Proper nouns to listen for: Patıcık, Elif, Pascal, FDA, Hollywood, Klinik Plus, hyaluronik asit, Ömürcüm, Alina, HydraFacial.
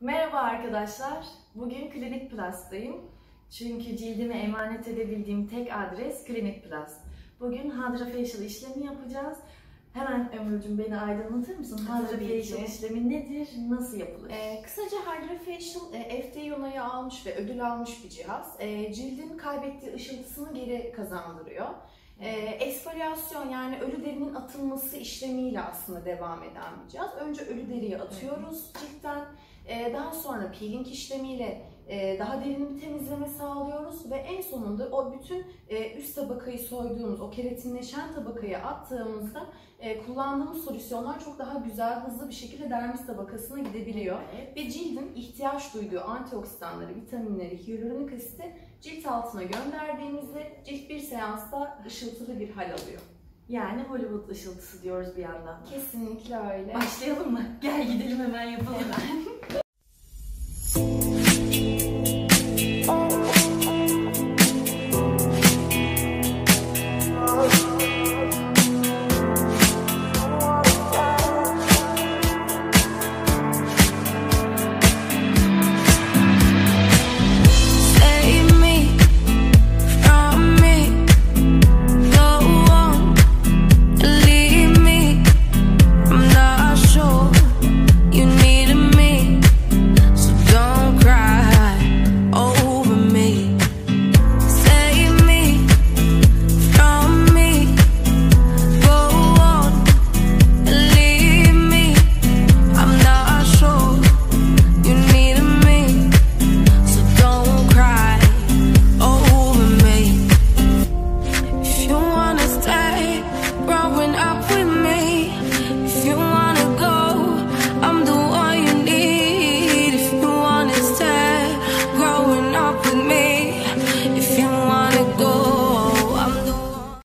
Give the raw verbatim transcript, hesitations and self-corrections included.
Merhaba arkadaşlar, bugün Klinik Plus'tayım. Çünkü cildime emanet edebildiğim tek adres Klinik Plus. Bugün HydraFacial işlemi yapacağız. Hemen Ömürcüm, beni aydınlatır mısın? HydraFacial işlemi nedir, nasıl yapılır? Ee, kısaca HydraFacial e, F D A onayı almış ve ödül almış bir cihaz. E, cildin kaybettiği ışıltısını geri kazandırıyor. E, eksfoliasyon, yani ölü derinin atılması işlemiyle aslında devam eden bir cihaz. Önce ölü deriyi atıyoruz ciltten. Daha sonra peeling işlemiyle daha derin bir temizleme sağlıyoruz ve en sonunda o bütün üst tabakayı soyduğumuz, o keratinleşen tabakayı attığımızda kullandığımız solüsyonlar çok daha güzel, hızlı bir şekilde dermis tabakasına gidebiliyor. Evet. Ve cildin ihtiyaç duyduğu antioksidanları, vitaminleri, hyaluronik asiti cilt altına gönderdiğimizde cilt bir seansta ışıltılı bir hal alıyor. Yani Hollywood ışıltısı diyoruz bir yandan. Kesinlikle öyle. Başlayalım mı? Gel gidelim, hemen yapalım. Hemen.